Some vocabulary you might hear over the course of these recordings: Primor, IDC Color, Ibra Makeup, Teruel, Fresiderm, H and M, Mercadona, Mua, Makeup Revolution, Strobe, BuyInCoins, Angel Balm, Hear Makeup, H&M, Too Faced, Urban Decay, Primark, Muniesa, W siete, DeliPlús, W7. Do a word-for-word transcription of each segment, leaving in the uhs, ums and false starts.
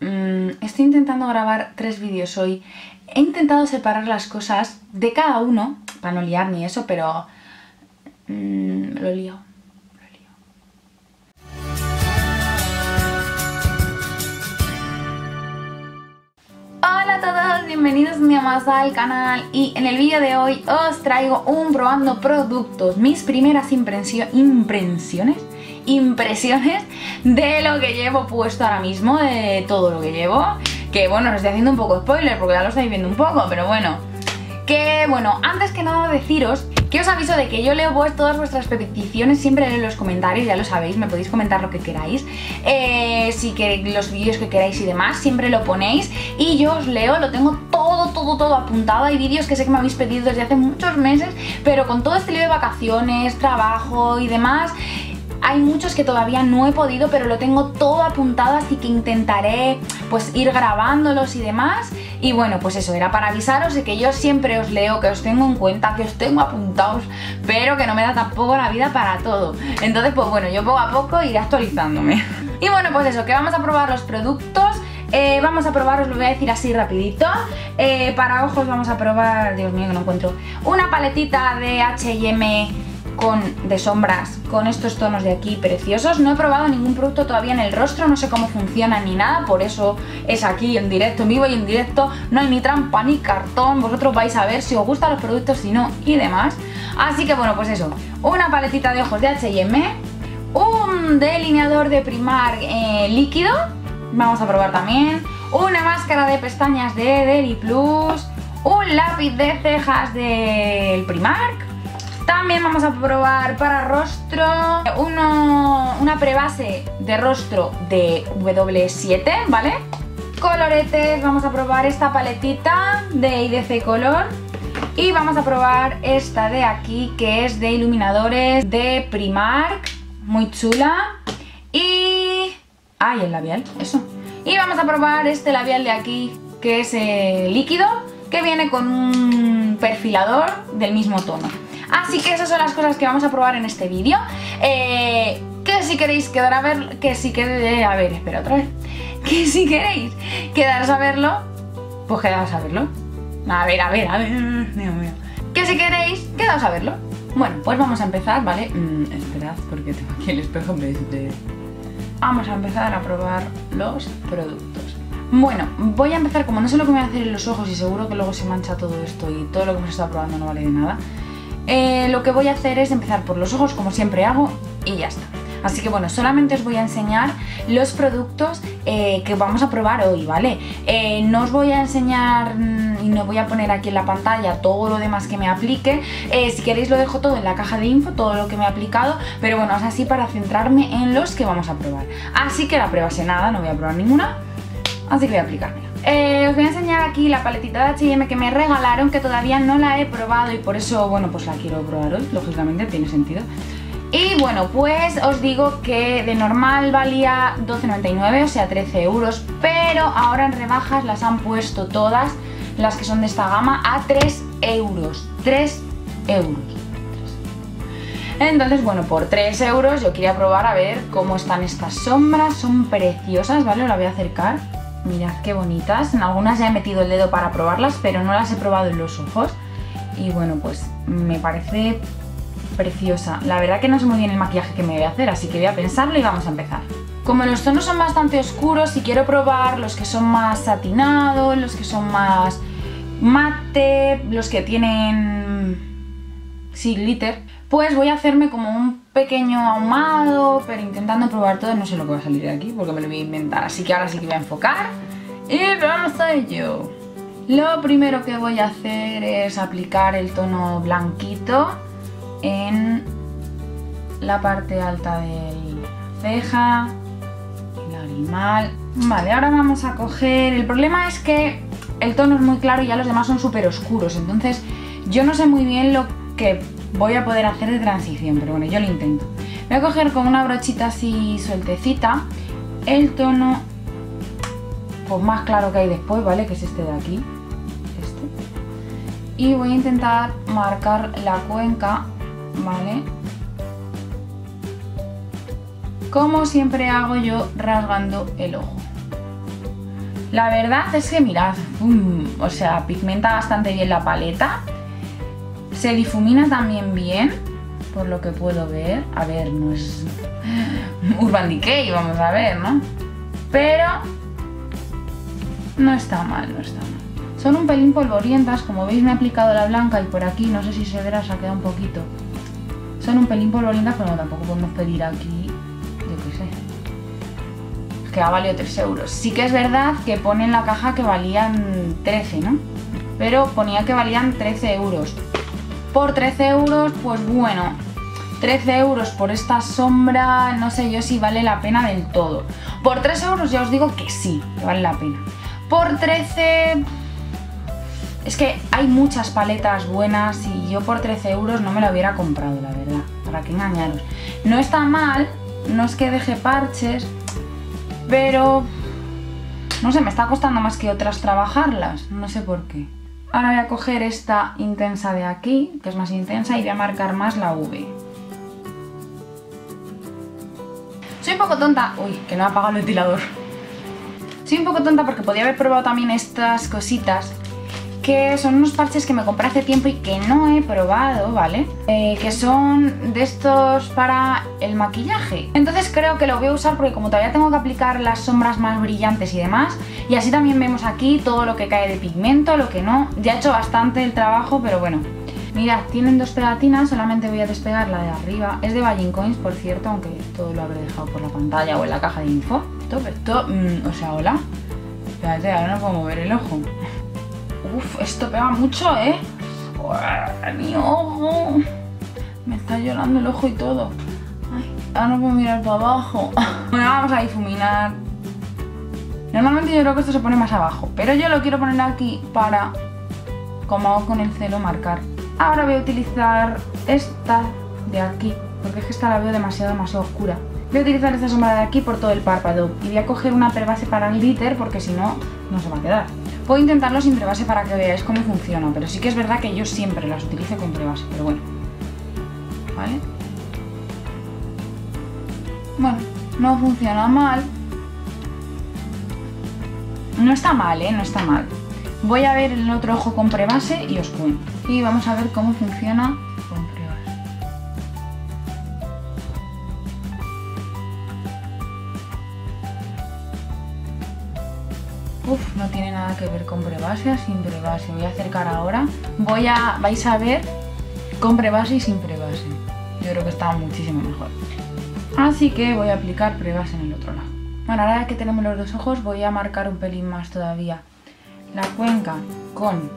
mmm, estoy intentando grabar tres vídeos hoy. He intentado separar las cosas de cada uno, para no liar ni eso, pero mmm, lo lío. Hola a todos, bienvenidos un día más al canal y en el vídeo de hoy os traigo un probando productos, mis primeras impresiones, impresiones de lo que llevo puesto ahora mismo, de todo lo que llevo, que bueno, os estoy haciendo un poco spoiler porque ya lo estáis viendo un poco, pero bueno, que bueno, antes que nada deciros que os aviso de que yo leo pues todas vuestras peticiones, siempre leo los comentarios, ya lo sabéis, me podéis comentar lo que queráis, eh, si queréis los vídeos que queráis y demás, siempre lo ponéis y yo os leo, lo tengo todo, todo, todo apuntado. Hay vídeos que sé que me habéis pedido desde hace muchos meses, pero con todo este lío de vacaciones, trabajo y demás, hay muchos que todavía no he podido, pero lo tengo todo apuntado, así que intentaré pues ir grabándolos y demás. Y bueno, pues eso, era para avisaros de que yo siempre os leo, que os tengo en cuenta, que os tengo apuntados, pero que no me da tampoco la vida para todo. Entonces, pues bueno, yo poco a poco iré actualizándome. Y bueno, pues eso, que vamos a probar los productos. Eh, vamos a probar, os lo voy a decir así rapidito. Eh, para ojos vamos a probar, Dios mío que no encuentro, una paletita de H and M Con, de sombras, con estos tonos de aquí preciosos. No he probado ningún producto todavía en el rostro, no sé cómo funciona ni nada, por eso es aquí en directo, en vivo y en directo, no hay ni trampa ni cartón, vosotros vais a ver si os gustan los productos, si no y demás. Así que bueno, pues eso, una paletita de ojos de H and M, un delineador de Primark eh, líquido, vamos a probar también, una máscara de pestañas de DeliPlús, un lápiz de cejas del Primark. También vamos a probar para rostro uno, una prebase de rostro de W siete, ¿vale? Coloretes, vamos a probar esta paletita de I D C Color y vamos a probar esta de aquí que es de iluminadores de Primark, muy chula. Y... ¡ay, el labial! Eso. Y vamos a probar este labial de aquí que es eh, líquido, que viene con un perfilador del mismo tono. Así que esas son las cosas que vamos a probar en este vídeo. Eh, que si queréis quedar a ver, que si queréis, a ver, espera otra vez, que si queréis quedaros a verlo, pues quedaros a verlo. A ver, a ver, a ver, Dios mío. Que si queréis quedaros a verlo. Bueno, pues vamos a empezar, ¿vale? Mm, esperad porque tengo aquí el espejo en vez de... Vamos a empezar a probar los productos. Bueno, voy a empezar, como no sé lo que me voy a hacer en los ojos y seguro que luego se mancha todo esto y todo lo que hemos estado probando no vale de nada. Eh, lo que voy a hacer es empezar por los ojos, como siempre hago, y ya está. Así que bueno, solamente os voy a enseñar los productos eh, que vamos a probar hoy, ¿vale? Eh, no os voy a enseñar y no voy a poner aquí en la pantalla todo lo demás que me aplique. Eh, si queréis lo dejo todo en la caja de info, todo lo que me he aplicado, pero bueno, es así para centrarme en los que vamos a probar. Así que la prueba sé nada, no voy a probar ninguna, así que voy a aplicármela. Eh, os voy a enseñar aquí la paletita de H and M que me regalaron, que todavía no la he probado y por eso, bueno, pues la quiero probar hoy, lógicamente, tiene sentido. Y bueno, pues os digo que de normal valía doce con noventa y nueve, o sea trece euros, pero ahora en rebajas las han puesto todas, las que son de esta gama, a tres euros, tres euros. Entonces, bueno, por tres euros yo quería probar a ver cómo están estas sombras, son preciosas, ¿vale? Os la voy a acercar. Mirad qué bonitas, en algunas ya he metido el dedo para probarlas, pero no las he probado en los ojos. Y bueno, pues me parece preciosa. La verdad que no sé muy bien el maquillaje que me voy a hacer, así que voy a pensarlo y vamos a empezar. Como los tonos son bastante oscuros y quiero probar los que son más satinados, los que son más mate, los que tienen... sí, glitter, pues voy a hacerme como un pequeño ahumado, pero intentando probar todo. No sé lo que va a salir de aquí porque me lo voy a inventar, así que ahora sí que voy a enfocar y vamos a ello. Lo primero que voy a hacer es aplicar el tono blanquito en la parte alta de la ceja, el lagrimal. Vale, ahora vamos a coger... el problema es que el tono es muy claro y ya los demás son súper oscuros, entonces yo no sé muy bien lo que voy a poder hacer de transición, pero bueno, yo lo intento. Voy a coger con una brochita así sueltecita el tono pues más claro que hay después, ¿vale? Que es este de aquí, este. Y voy a intentar marcar la cuenca, ¿vale? Como siempre hago yo, rasgando el ojo. La verdad es que mirad, um, o sea, pigmenta bastante bien la paleta. Se difumina también bien, por lo que puedo ver. A ver, no es Urban Decay, vamos a ver, ¿no? Pero no está mal, no está mal. Son un pelín polvorientas, como veis me he aplicado la blanca y por aquí, no sé si se verá, se ha quedado un poquito. Son un pelín polvorientas, pero no, tampoco podemos pedir aquí, yo qué sé. Es que ha valido tres euros. Sí que es verdad que pone en la caja que valían trece, ¿no? Pero ponía que valían trece euros. Por trece euros, pues bueno, trece euros por esta sombra, no sé yo si vale la pena del todo. Por tres euros ya os digo que sí, que vale la pena. Por trece... Es que hay muchas paletas buenas y yo por trece euros no me la hubiera comprado, la verdad. ¿Para qué engañaros? No está mal, no es que deje parches, pero... no sé, me está costando más que otras trabajarlas, no sé por qué. Ahora voy a coger esta intensa de aquí, que es más intensa, y voy a marcar más la V. Soy un poco tonta... Uy, que no ha apagado el ventilador. Soy un poco tonta porque podía haber probado también estas cositas, que son unos parches que me compré hace tiempo y que no he probado, ¿vale? Eh, que son de estos para el maquillaje. Entonces creo que lo voy a usar porque como todavía tengo que aplicar las sombras más brillantes y demás, y así también vemos aquí todo lo que cae de pigmento, lo que no. Ya he hecho bastante el trabajo, pero bueno. Mirad, tienen dos pegatinas, solamente voy a despegar la de arriba. Es de BuyInCoins, por cierto, aunque todo lo habré dejado por la pantalla o en la caja de info. Esto, esto, mmm, o sea, hola. Espérate, ahora no puedo mover el ojo. Uf, esto pega mucho, ¿eh? Uah, mi ojo. Me está llorando el ojo y todo. Ay, ahora no puedo mirar para abajo. Bueno, vamos a difuminar. Normalmente yo creo que esto se pone más abajo, pero yo lo quiero poner aquí para, como hago con el celo, marcar. Ahora voy a utilizar esta de aquí, porque es que esta la veo demasiado, demasiado oscura. Voy a utilizar esta sombra de aquí por todo el párpado y voy a coger una perbase para el glitter porque si no, no se va a quedar. Puedo intentarlo sin prebase para que veáis cómo funciona, pero sí que es verdad que yo siempre las utilizo con prebase, pero bueno. ¿Vale? Bueno, no funciona mal. No está mal, ¿eh? No está mal. Voy a ver el otro ojo con prebase y os cuento. Y vamos a ver cómo funciona con prebase. Uf, no tiene nada que ver con prebase a sin prebase. Voy a acercar ahora. Voy a, vais a ver con prebase y sin prebase. Yo creo que está muchísimo mejor. Así que voy a aplicar prebase en el otro lado. Bueno, ahora que tenemos los dos ojos, voy a marcar un pelín más todavía la cuenca con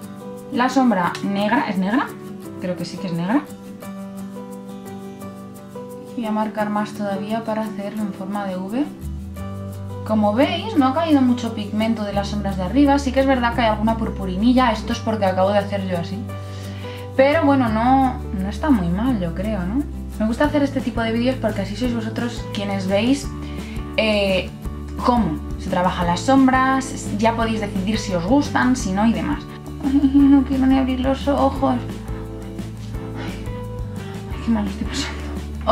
la sombra negra. ¿Es negra? Creo que sí que es negra. Voy a marcar más todavía para hacerlo en forma de V. Como veis, no ha caído mucho pigmento de las sombras de arriba. Sí que es verdad que hay alguna purpurinilla. Esto es porque acabo de hacer yo así. Pero bueno, no, no está muy mal, yo creo, ¿no? Me gusta hacer este tipo de vídeos porque así sois vosotros quienes veis eh, cómo se trabajan las sombras. Ya podéis decidir si os gustan, si no y demás. Ay, no quiero ni abrir los ojos. Ay, qué mal lo estoy pasando.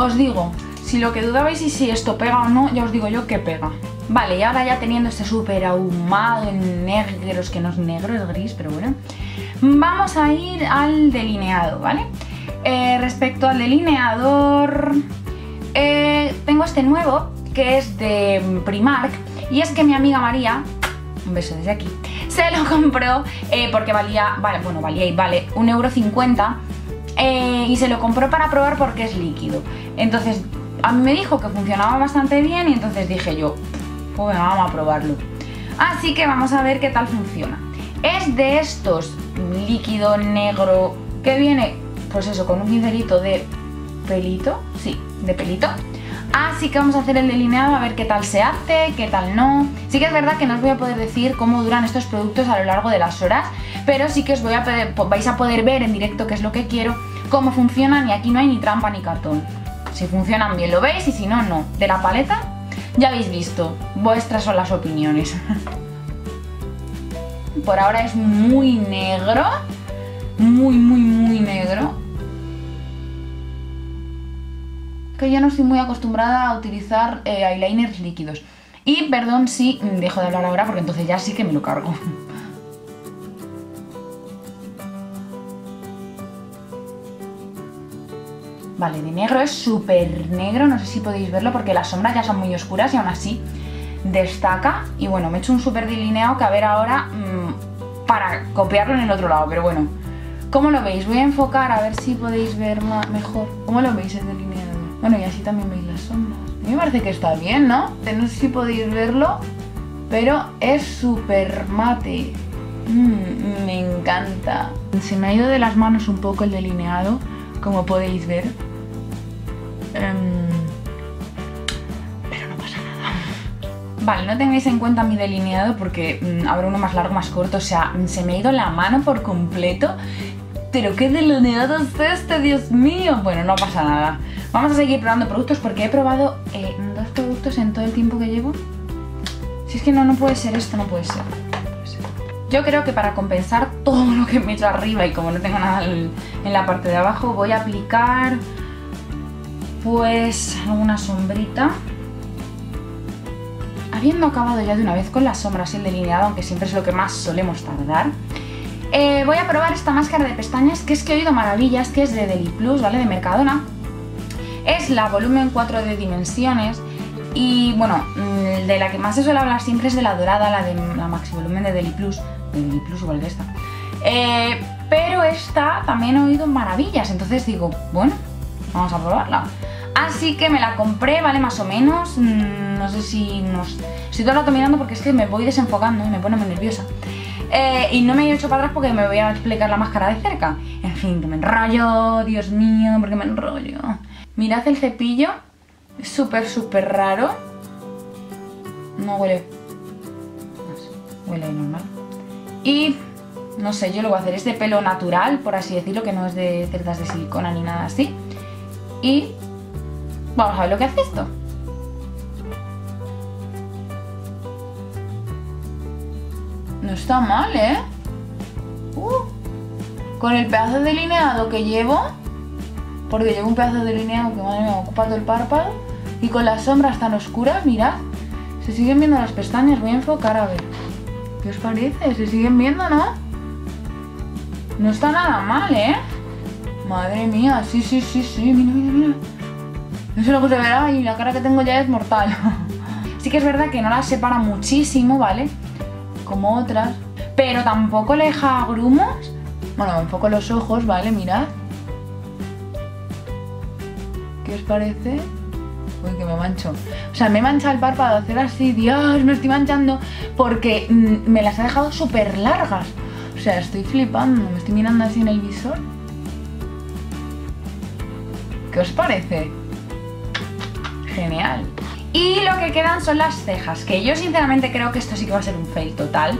Os digo, si lo que dudabais y si esto pega o no, ya os digo yo que pega. Vale, y ahora ya teniendo este súper ahumado en negros, que no es negro, es gris, pero bueno. Vamos a ir al delineado, ¿vale? Eh, respecto al delineador, eh, tengo este nuevo, que es de Primark, y es que mi amiga María, un beso desde aquí, se lo compró eh, porque valía, vale, bueno, valía y vale, un euro cincuenta, eh, y se lo compró para probar porque es líquido. Entonces, a mí me dijo que funcionaba bastante bien y entonces dije yo... pues venga, vamos a probarlo. Así que vamos a ver qué tal funciona. Es de estos líquido negro que viene, pues eso, con un pincelito de pelito. Sí, de pelito. Así que vamos a hacer el delineado a ver qué tal se hace, qué tal no. Sí que es verdad que no os voy a poder decir cómo duran estos productos a lo largo de las horas, pero sí que os voy a poder, vais a poder ver en directo qué es lo que quiero, cómo funcionan y aquí no hay ni trampa ni cartón. Si funcionan bien lo veis y si no, no. De la paleta... ya habéis visto, vuestras son las opiniones. Por ahora es muy negro, muy, muy, muy negro. Que yo no estoy muy acostumbrada a utilizar eh, eyeliners líquidos. Y perdón si dejo de hablar ahora porque entonces ya sí que me lo cargo. Vale, de negro es súper negro, no sé si podéis verlo porque las sombras ya son muy oscuras y aún así destaca. Y bueno, me he hecho un súper delineado que a ver ahora mmm, para copiarlo en el otro lado, pero bueno. ¿Cómo lo veis? Voy a enfocar a ver si podéis ver más, mejor. ¿Cómo lo veis el delineado? Bueno, y así también veis las sombras. A mí me parece que está bien, ¿no? No sé si podéis verlo, pero es súper mate. Mm, me encanta. Se me ha ido de las manos un poco el delineado, como podéis ver, um, pero no pasa nada. Vale, no tengáis en cuenta mi delineado porque um, habrá uno más largo, más corto, o sea, se me ha ido la mano por completo. Pero qué delineado es este, Dios mío. Bueno, no pasa nada. Vamos a seguir probando productos porque he probado eh, dos productos en todo el tiempo que llevo. Si es que no, no puede ser esto, no puede ser. Yo creo que para compensar todo lo que me he hecho arriba y como no tengo nada en la parte de abajo, voy a aplicar pues alguna sombrita. Habiendo acabado ya de una vez con las sombras y el delineado, aunque siempre es lo que más solemos tardar, eh, voy a probar esta máscara de pestañas, que es que he oído maravillas, que es de DeliPlús, ¿vale? De Mercadona. Es la volumen cuatro de dimensiones. Y bueno, de la que más se suele hablar siempre es de la dorada, la de la maxi volumen de DeliPlús, de DeliPlús igual que esta. Eh, pero esta también he oído maravillas, entonces digo, bueno, vamos a probarla. Así que me la compré, vale, más o menos, no sé si nos... Estoy todo el rato mirando porque es que me voy desenfocando y me pone muy nerviosa. Eh, y no me he hecho para atrás porque me voy a explicar la máscara de cerca. En fin, que me enrollo, Dios mío, porque me enrollo. Mirad el cepillo. Súper, súper raro. No huele. Huele normal. Y no sé, yo lo voy a hacer. Es de pelo natural, por así decirlo, que no es de cerdas de silicona ni nada así. Y vamos a ver lo que hace esto. No está mal, ¿eh? Uh, con el pedazo de delineado que llevo. Porque llevo un pedazo de delineado que, madre mía, me ocupa todo el párpado. Y con las sombras tan oscuras, mirad. Se siguen viendo las pestañas, voy a enfocar a ver. ¿Qué os parece? Se siguen viendo, ¿no? No está nada mal, ¿eh? Madre mía, sí, sí, sí, sí, mira, mira, mira. No sé lo que se verá y la cara que tengo ya es mortal. Sí que es verdad que no las separa muchísimo, ¿vale? Como otras. Pero tampoco le deja grumos. Bueno, me enfoco los ojos, ¿vale? Mirad. ¿Qué os parece? Uy, que me mancho. O sea, me he manchado el párpado, hacer así, Dios, me estoy manchando porque me las ha dejado súper largas. O sea, estoy flipando, me estoy mirando así en el visor. ¿Qué os parece? Genial. Y lo que quedan son las cejas, que yo sinceramente creo que esto sí que va a ser un fail total,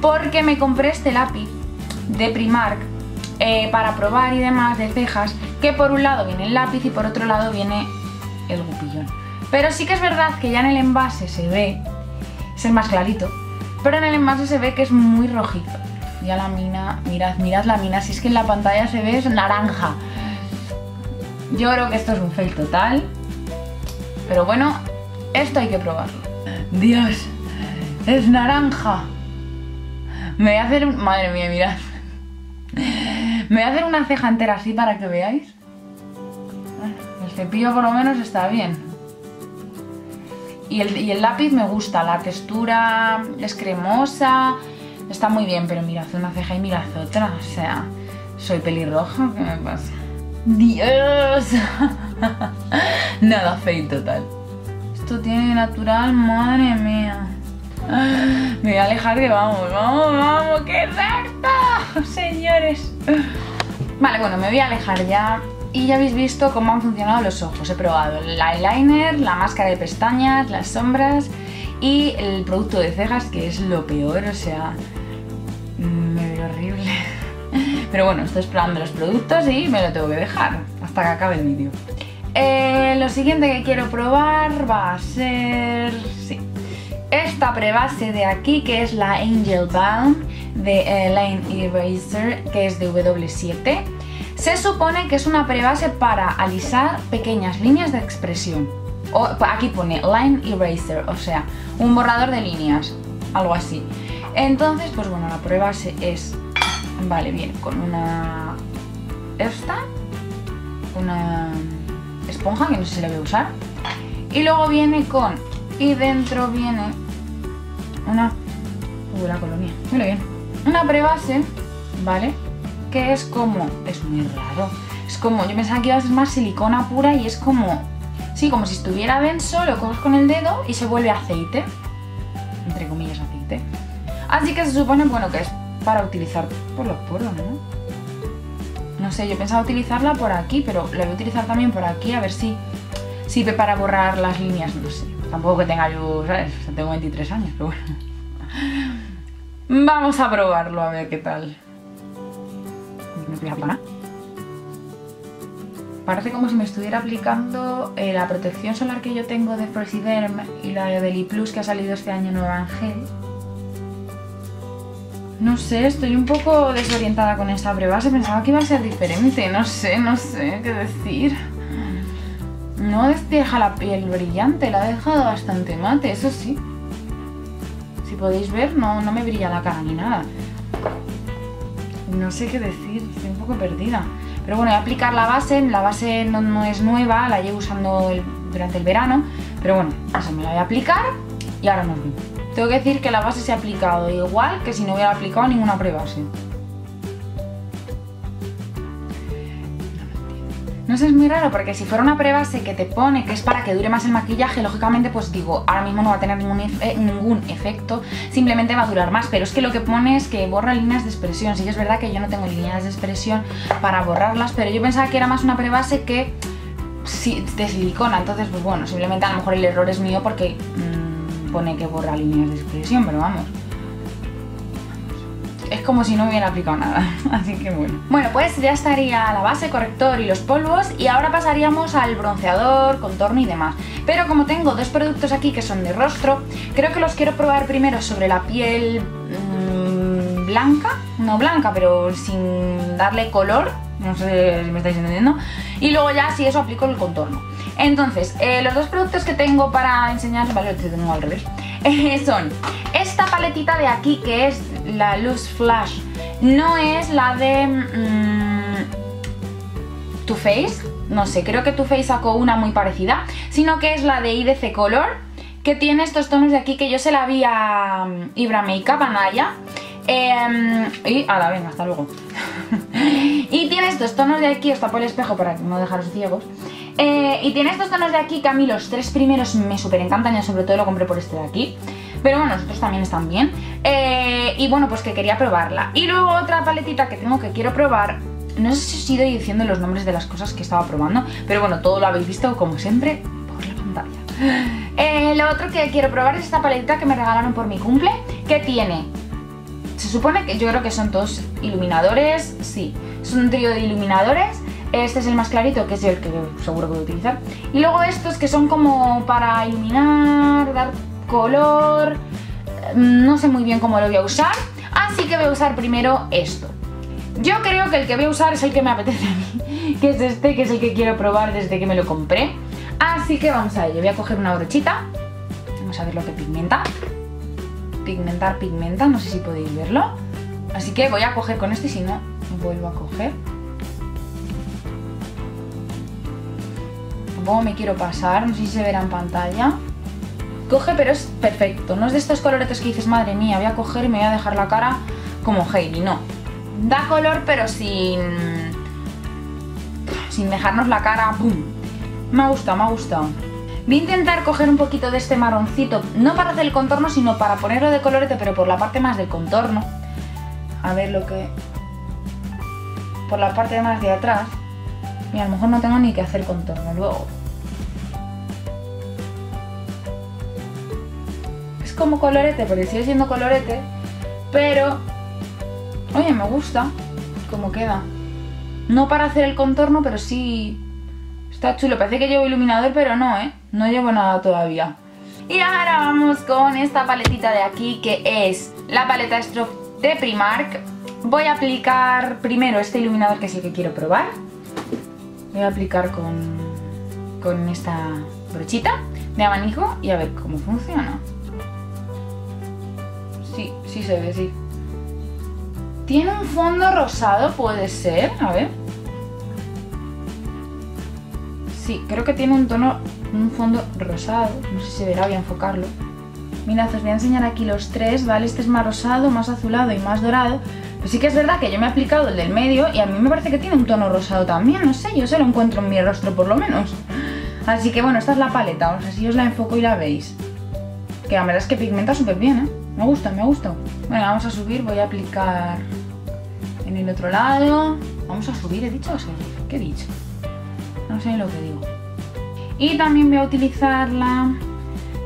porque me compré este lápiz de Primark eh, para probar y demás de cejas, que por un lado viene el lápiz y por otro lado viene el gupillón. Pero sí que es verdad que ya en el envase se ve, es el más clarito, pero en el envase se ve que es muy rojizo. Ya la mina, mirad, mirad la mina, si es que en la pantalla se ve es naranja. Yo creo que esto es un fail total, pero bueno, esto hay que probarlo. Dios, es naranja. Me voy a hacer, madre mía, mirad. Me voy a hacer una ceja entera así para que veáis. El cepillo por lo menos está bien. Y el, y el lápiz me gusta, la textura es cremosa, está muy bien, pero mirad una ceja y mirad otra, o sea, soy pelirroja, ¿qué me pasa? ¡Dios! Nada fake total. Esto tiene natural, madre mía. Me voy a alejar que vamos, vamos, vamos, qué harta, señores. Vale, bueno, me voy a alejar ya y ya habéis visto cómo han funcionado los ojos. He probado el eyeliner, la máscara de pestañas, las sombras y el producto de cejas, que es lo peor, o sea, me veo horrible. Pero bueno, estoy probando los productos y me lo tengo que dejar hasta que acabe el vídeo. Eh, lo siguiente que quiero probar va a ser... sí. Esta prebase de aquí, que es la Angel Balm de eh, Line Eraser, que es de doble u siete. Se supone que es una prebase para alisar pequeñas líneas de expresión. O, aquí pone Line Eraser, o sea, un borrador de líneas, algo así. Entonces, pues bueno, la prueba es, vale, bien, con una esta, una esponja, que no sé si la voy a usar. Y luego viene con, y dentro viene una, uy, la colonia, mira bien, una prebase, ¿vale? Que es como, es muy raro, es como, yo pensaba que iba a ser más silicona pura y es como, sí, como si estuviera denso, lo coges con el dedo y se vuelve aceite, entre comillas aceite. Así que se supone, bueno, que es para utilizar por los poros, ¿no? No sé, yo pensaba utilizarla por aquí, pero la voy a utilizar también por aquí, a ver si sirve para borrar las líneas, no sé. Tampoco que tenga yo, ¿sabes? O sea, tengo veintitrés años, pero bueno. Vamos a probarlo, a ver qué tal. Me voy a apagar. Parece como si me estuviera aplicando eh, la protección solar que yo tengo de Fresiderm y la de DeliPlús que ha salido este año nueva en gel. No sé, estoy un poco desorientada con esta prebase, pensaba que iba a ser diferente, no sé, no sé qué decir. No deja la piel brillante, la ha dejado bastante mate, eso sí. Si podéis ver, no, no me brilla la cara ni nada. No sé qué decir, estoy un poco perdida. Pero bueno, voy a aplicar la base, la base no, no es nueva, la llevo usando el, durante el verano. Pero bueno, eso me la voy a aplicar y ahora nos vemos. Tengo que decir que la base se ha aplicado igual que si no hubiera aplicado ninguna prebase. No sé, es muy raro porque si fuera una prebase que te pone que es para que dure más el maquillaje, lógicamente pues digo, ahora mismo no va a tener ningún, efe, ningún efecto, simplemente va a durar más. Pero es que lo que pone es que borra líneas de expresión. Sí que es verdad que yo no tengo líneas de expresión para borrarlas, pero yo pensaba que era más una prebase que sí, de silicona. Entonces pues bueno, simplemente a lo mejor el error es mío porque... Mmm, pone que borra líneas de expresión, pero vamos, es como si no hubiera aplicado nada, así que bueno. Bueno, pues ya estaría la base, corrector y los polvos, y ahora pasaríamos al bronceador, contorno y demás. Pero como tengo dos productos aquí que son de rostro, creo que los quiero probar primero sobre la piel mmm, blanca, no blanca, pero sin darle color, no sé si me estáis entendiendo, y luego ya si eso aplico el contorno. Entonces, eh, los dos productos que tengo para enseñar, vale, te tengo al revés, eh, son esta paletita de aquí que es la Loose Flash, no es la de mmm, Too Faced, no sé, creo que Too Faced sacó una muy parecida, sino que es la de I D C Color, que tiene estos tonos de aquí que yo se la vi a um, Ibra Makeup, a Naya, eh, y a la venga, hasta luego. Y tiene estos tonos de aquí, os tapo el espejo para no dejaros ciegos. Eh, y tiene estos tonos de aquí que a mí los tres primeros me súper encantan, yo sobre todo lo compré por este de aquí. Pero bueno, los otros también están bien. Eh, y bueno, pues que quería probarla. Y luego otra paletita que tengo que quiero probar. No sé si os he ido diciendo los nombres de las cosas que estaba probando, pero bueno, todo lo habéis visto como siempre por la pantalla. Eh, lo otro que quiero probar es esta paletita que me regalaron por mi cumple, que tiene... Se supone que yo creo que son todos iluminadores, sí, es un trío de iluminadores. Este es el más clarito, que es el que seguro que voy a utilizar. Y luego estos que son como para iluminar, dar color... No sé muy bien cómo lo voy a usar, así que voy a usar primero esto. Yo creo que el que voy a usar es el que me apetece a mí, que es este, que es el que quiero probar desde que me lo compré. Así que vamos a ello, voy a coger una brochita. Vamos a ver lo que pigmenta. Pigmentar, pigmenta, no sé si podéis verlo. Así que voy a coger con este y si no, vuelvo a coger. Tampoco me quiero pasar, no sé si se verá en pantalla. Coge, pero es perfecto. No es de estos coloretes que dices, madre mía, voy a coger y me voy a dejar la cara como Hailey, no. Da color, pero sin sin dejarnos la cara, ¡pum! Me ha gustado, me ha gustado. Voy a intentar coger un poquito de este marroncito, no para hacer el contorno, sino para ponerlo de colorete, pero por la parte más del contorno. A ver lo que... Por la parte más de atrás. Mira, a lo mejor no tengo ni que hacer contorno luego. Es como colorete, porque sigue siendo colorete, pero... Oye, me gusta cómo queda. No para hacer el contorno, pero sí... Está chulo, parece que llevo iluminador, pero no, ¿eh? No llevo nada todavía. Y ahora vamos con esta paletita de aquí, que es la paleta Strobe de Primark. Voy a aplicar primero este iluminador, que es el que quiero probar. Voy a aplicar con, con esta brochita de abanico y a ver cómo funciona. Sí, sí se ve, sí. Tiene un fondo rosado, puede ser, a ver. Sí, creo que tiene un tono, un fondo rosado, no sé si se verá, voy a enfocarlo. Mirad, os voy a enseñar aquí los tres, ¿vale? Este es más rosado, más azulado y más dorado. Pues sí que es verdad que yo me he aplicado el del medio y a mí me parece que tiene un tono rosado también, no sé, yo se lo encuentro en mi rostro por lo menos. Así que bueno, esta es la paleta, vamos, así os la enfoco y la veis. Que la verdad es que pigmenta súper bien, ¿eh? Me gusta, me gusta. Bueno, vamos a subir, voy a aplicar en el otro lado. Vamos a subir, ¿he dicho o subir? ¿Qué he dicho? No sé lo que digo. Y también voy a utilizarla...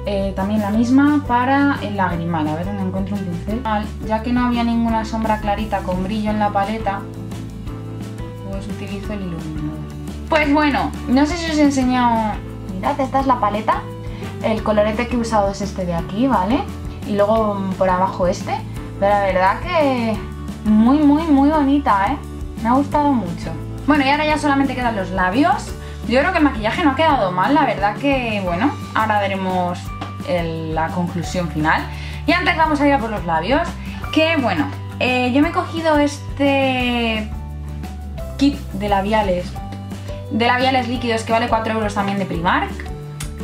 Eh, también la misma para el lagrimal, a ver dónde encuentro un pincel. Ya que no había ninguna sombra clarita con brillo en la paleta, pues utilizo el iluminador. Pues bueno, no sé si os he enseñado... Mirad, esta es la paleta. El colorete que he usado es este de aquí, ¿vale? Y luego por abajo este. Pero la verdad que muy, muy, muy bonita, ¿eh? Me ha gustado mucho. Bueno, y ahora ya solamente quedan los labios. Yo creo que el maquillaje no ha quedado mal, la verdad que, bueno, ahora veremos el, la conclusión final. Y antes vamos a ir a por los labios, que bueno, eh, yo me he cogido este kit de labiales, de labiales líquidos que vale cuatro euros también de Primark,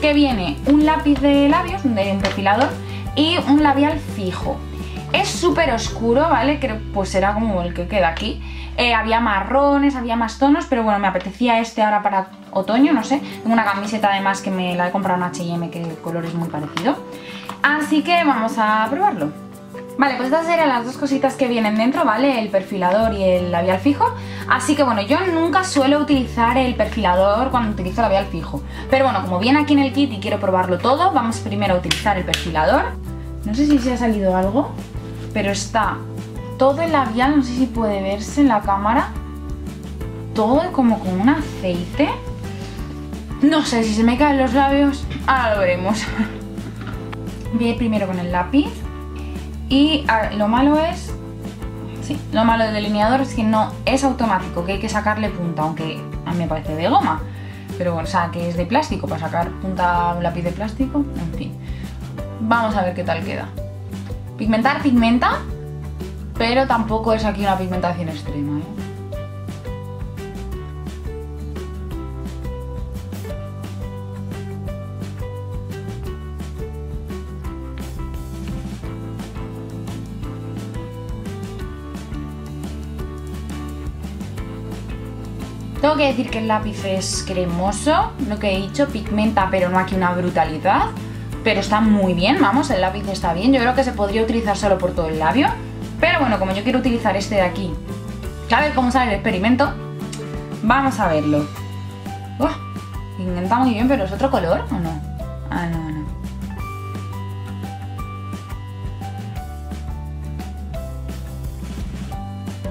que viene un lápiz de labios, de un perfilador y un labial fijo. Es súper oscuro, ¿vale? Creo, pues será como el que queda aquí. Eh, había marrones, había más tonos, pero bueno, me apetecía este ahora para otoño, no sé. Tengo una camiseta además que me la he comprado en H y M, que el color es muy parecido. Así que vamos a probarlo. Vale, pues estas eran las dos cositas que vienen dentro, ¿vale? El perfilador y el labial fijo. Así que bueno, yo nunca suelo utilizar el perfilador cuando utilizo labial fijo. Pero bueno, como viene aquí en el kit y quiero probarlo todo, vamos primero a utilizar el perfilador. No sé si se ha salido algo, pero está... todo el labial, no sé si puede verse en la cámara, todo como con un aceite. No sé si se me caen los labios, ahora lo veremos. Voy a ir primero con el lápiz y a, lo malo es, sí, lo malo del delineador es que no es automático, que hay que sacarle punta, aunque a mí me parece de goma, pero bueno, o sea, que es de plástico, para sacar punta a un lápiz de plástico, en fin. Vamos a ver qué tal queda. Pigmentar, pigmenta. Pero tampoco es aquí una pigmentación extrema, ¿eh? Tengo que decir que el lápiz es cremoso, lo que he dicho, pigmenta, pero no aquí una brutalidad. Pero está muy bien, vamos, el lápiz está bien. Yo creo que se podría utilizar solo por todo el labio. Pero bueno, como yo quiero utilizar este de aquí, a ver cómo sale el experimento, vamos a verlo. Uf, pigmenta muy bien, pero ¿es otro color o no? Ah, no, no.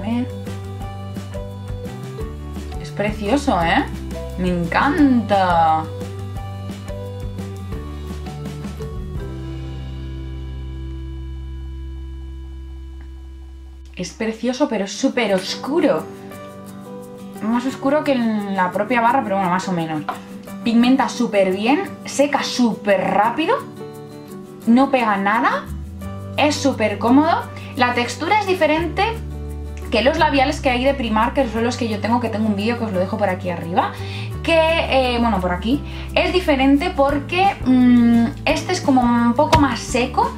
A ver. Es precioso, ¿eh? Me encanta. Es precioso, pero es súper oscuro. Más oscuro que en la propia barra, pero bueno, más o menos. Pigmenta súper bien, seca súper rápido, no pega nada, es súper cómodo. La textura es diferente que los labiales que hay de Primark, que son los que yo tengo, que tengo un vídeo que os lo dejo por aquí arriba. Que, eh, bueno, por aquí. Es diferente porque mmm, este es como un poco más seco.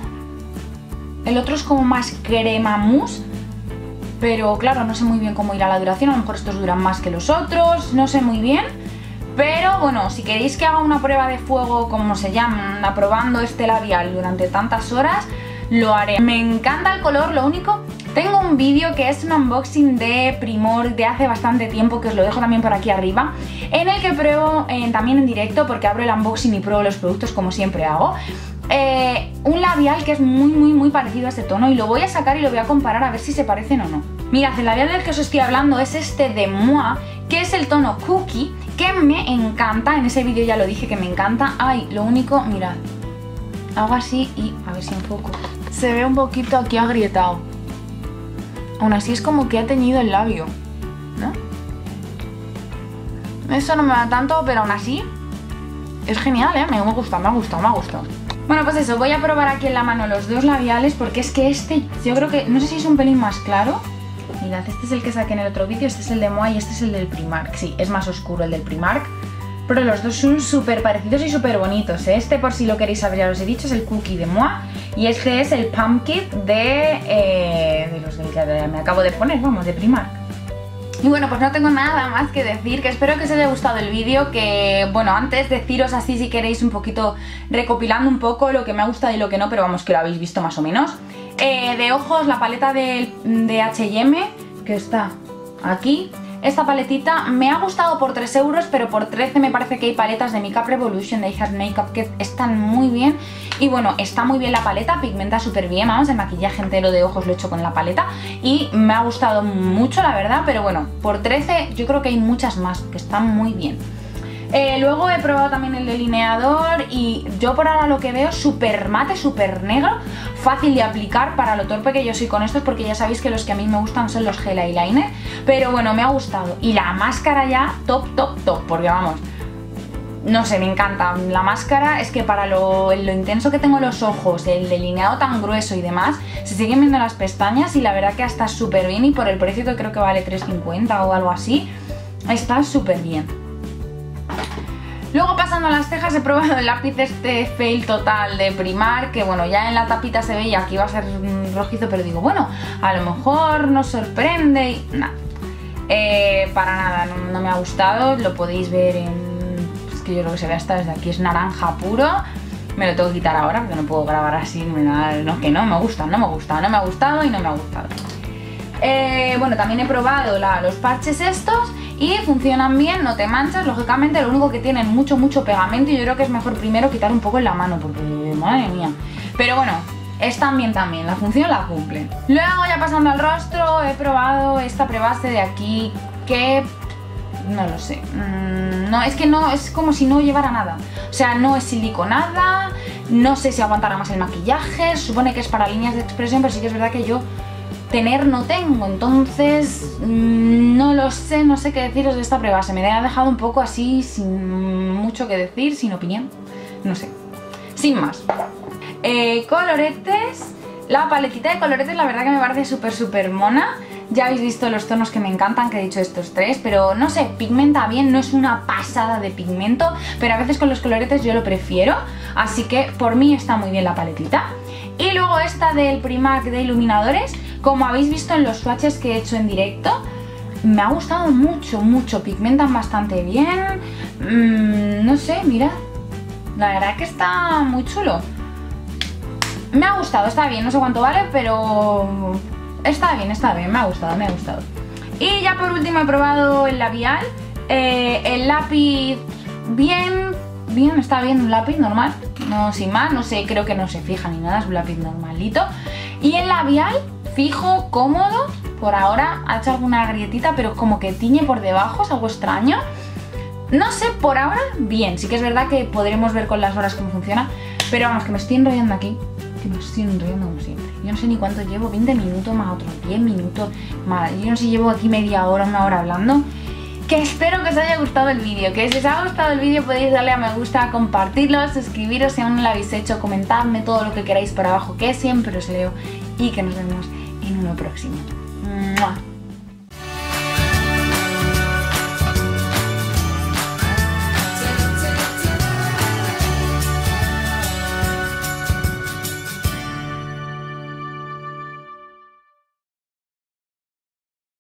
El otro es como más crema mousse. Pero claro, no sé muy bien cómo irá la duración, a lo mejor estos duran más que los otros, no sé muy bien. Pero bueno, si queréis que haga una prueba de fuego, como se llaman, aprobando este labial durante tantas horas, lo haré. Me encanta el color, lo único, tengo un vídeo que es un unboxing de Primor de hace bastante tiempo, que os lo dejo también por aquí arriba, en el que pruebo eh, también en directo, porque abro el unboxing y pruebo los productos como siempre hago. Eh, un labial que es muy muy muy parecido a este tono y lo voy a sacar y lo voy a comparar a ver si se parecen o no. Mirad, el labial del que os estoy hablando es este de Mua, que es el tono Cookie, que me encanta, en ese vídeo ya lo dije que me encanta. Ay, lo único, mirad, hago así y a ver si enfoco. Se ve un poquito aquí agrietado. Aún así es como que ha teñido el labio, ¿no? Eso no me da tanto, pero aún así Es genial, ¿eh? Me ha gustado, me ha gustado, me ha gustado. Bueno, pues eso, voy a probar aquí en la mano los dos labiales, porque es que este, yo creo que, no sé si es un pelín más claro. Mirad, este es el que saqué en el otro vídeo, este es el de Mua y este es el del Primark. Sí, es más oscuro el del Primark, pero los dos son súper parecidos y súper bonitos, ¿eh? Este, por si lo queréis saber, ya os he dicho, es el Cookie de Mua. Y este es el Pumpkin de, eh, de los que me acabo de poner, vamos, de Primark. Y bueno, pues no tengo nada más que decir, que espero que os haya gustado el vídeo, que bueno, antes deciros así si queréis un poquito, recopilando un poco lo que me ha gustado y lo que no, pero vamos, que lo habéis visto más o menos. Eh, de ojos, la paleta de, de H and M, que está aquí. Esta paletita me ha gustado por tres euros, pero por trece me parece que hay paletas de Makeup Revolution, de Hear Makeup, que están muy bien. Y bueno, está muy bien la paleta, pigmenta súper bien, vamos, el maquillaje entero de ojos lo he hecho con la paleta. Y me ha gustado mucho, la verdad, pero bueno, por trece yo creo que hay muchas más, que están muy bien. Eh, luego he probado también el delineador y yo por ahora lo que veo, súper mate, súper negro, fácil de aplicar para lo torpe que yo soy con estos, porque ya sabéis que los que a mí me gustan son los gel eyeliner, pero bueno, me ha gustado. Y la máscara ya, top, top, top, porque vamos, no sé, me encanta. La máscara es que para lo, lo intenso que tengo los ojos, el delineado tan grueso y demás, se siguen viendo las pestañas y la verdad que está súper bien, y por el precio que creo que vale tres cincuenta o algo así, está súper bien. Luego, pasando a las cejas, he probado el lápiz este Fail Total de Primark, que bueno, ya en la tapita se veía que iba a ser rojizo, pero digo, bueno, a lo mejor nos sorprende y nada. Eh, para nada, no, no me ha gustado, lo podéis ver en... es que yo lo que se ve hasta desde aquí es naranja puro. Me lo tengo que quitar ahora porque no puedo grabar así, nada, no, que no, me gusta, no me gusta, no me ha gustado y no me ha gustado. Eh, bueno, también he probado la, los parches estos. Y funcionan bien, no te manchas, lógicamente lo único que tienen mucho, mucho pegamento y yo creo que es mejor primero quitar un poco en la mano porque, madre mía. Pero bueno, están bien también, la función la cumplen. Luego, ya pasando al rostro, he probado esta prebase de aquí que... no lo sé, no, es que no, es como si no llevara nada, o sea, no es siliconada, no sé si aguantará más el maquillaje, supone que es para líneas de expresión, pero sí que es verdad que yo... tener no tengo, entonces mmm, no lo sé, no sé qué deciros de esta prueba, se me ha dejado un poco así sin mucho que decir, sin opinión, no sé, sin más. Eh, coloretes, la paletita de coloretes la verdad que me parece súper súper mona, ya habéis visto los tonos que me encantan, que he dicho estos tres, pero no sé, pigmenta bien, no es una pasada de pigmento, pero a veces con los coloretes yo lo prefiero, así que por mí está muy bien la paletita. Y luego esta del Primark de iluminadores, como habéis visto en los swatches que he hecho en directo, me ha gustado mucho, mucho, pigmentan bastante bien, mm, no sé, mirad, la verdad que está muy chulo. Me ha gustado, está bien, no sé cuánto vale, pero está bien, está bien, me ha gustado, me ha gustado. Y ya por último he probado el labial, eh, el lápiz bien, bien, está bien, un lápiz normal, no sin más, no sé, creo que no se fija ni nada, es un lápiz normalito. Y el labial... fijo, cómodo, por ahora ha hecho alguna grietita, pero como que tiñe por debajo, es algo extraño. No sé, por ahora, bien. Sí que es verdad que podremos ver con las horas cómo funciona, pero vamos, que me estoy enrollando aquí, que me estoy enrollando como siempre. Yo no sé ni cuánto llevo, veinte minutos más otros diez minutos más, yo no sé, llevo aquí media hora, una hora hablando. Que espero que os haya gustado el vídeo, que si os ha gustado el vídeo podéis darle a me gusta, compartirlo, suscribiros si aún no lo habéis hecho, comentadme todo lo que queráis por abajo, que siempre os leo y que nos vemos en uno próximo. ¡Mua!